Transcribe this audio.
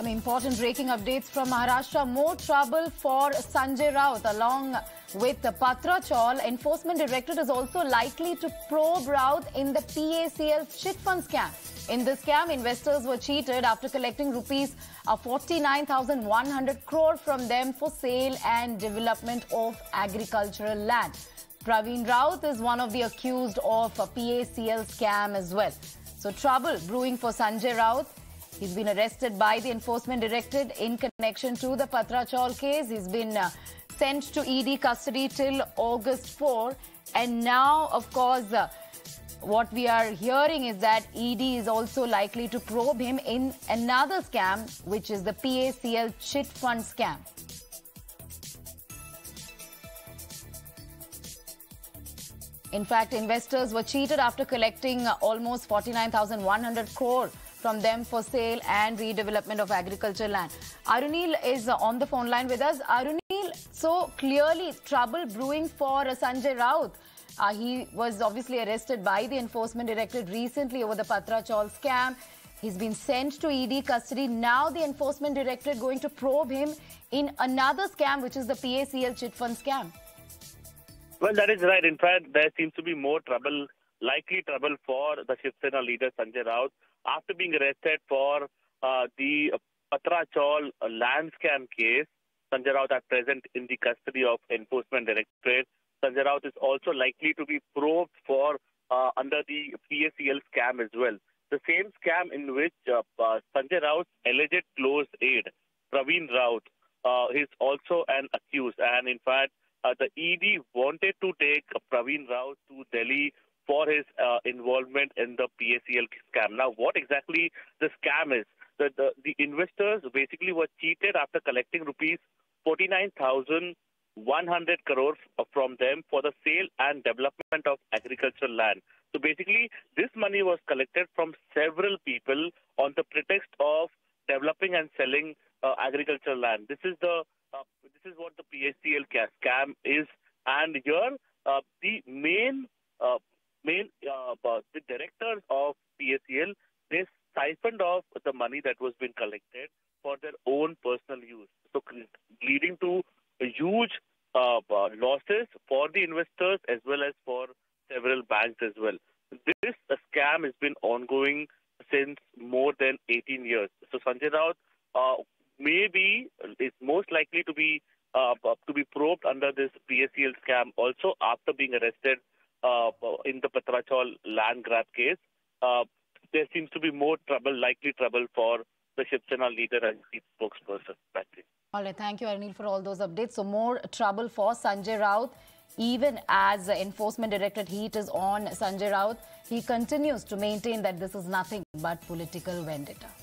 Some important breaking updates from Maharashtra. More trouble for Sanjay Raut along with Patra Chawl. Enforcement Directorate is also likely to probe Raut in the PACL chit fund scam. In this scam, investors were cheated after collecting rupees 49,100 crore from them for sale and development of agricultural land. Praveen Raut is one of the accused of a PACL scam as well. So trouble brewing for Sanjay Raut. He's been arrested by the Enforcement Directorate in connection to the Patra Chawl case. He's been sent to ED custody till August 4. And now, of course, what we are hearing is that ED is also likely to probe him in another scam, which is the PACL chit fund scam. In fact, investors were cheated after collecting almost 49,100 crore from them for sale and redevelopment of agriculture land. Arunil is on the phone line with us. Arunil, so clearly trouble brewing for Sanjay Raut. He was obviously arrested by the Enforcement Directorate recently over the Patra Chawl scam. He's been sent to ED custody. Now the Enforcement Directorate going to probe him in another scam, which is the PACL chit fund scam. Well, that is right. In fact, there seems to be more trouble, likely trouble for the Shiv Sena leader Sanjay Raut after being arrested for the Patra Chawl land scam case. Sanjay Raut at present in the custody of Enforcement Directorate. Sanjay Raut is also likely to be probed for under the PACL scam as well. The same scam in which Sanjay Raut's alleged close aide, Praveen Raut, is also an accused. And in fact, the ED wanted to take Praveen Raut to Delhi for his involvement in the PACL scam. Now, what exactly the scam is? The investors basically were cheated after collecting rupees 49,100 crores from them for the sale and development of agricultural land. So basically, this money was collected from several people on the pretext of developing and selling agricultural land. This is what the PACL scam is, and here the main directors of PACL, they siphoned off the money that was being collected for their own personal use, so leading to huge losses for the investors as well as for several banks as well. This scam has been ongoing since more than 18 years. So Sanjay Raut is most likely to be probed under this PACL scam also after being arrested in the Patra Chawl land grab case. There seems to be more trouble, likely trouble for the Shiv Sena leader and chief spokesperson. All right, thank you, Arunil, for all those updates. So more trouble for Sanjay Raut. Even as the Enforcement Directorate heat is on Sanjay Raut, he continues to maintain that this is nothing but political vendetta.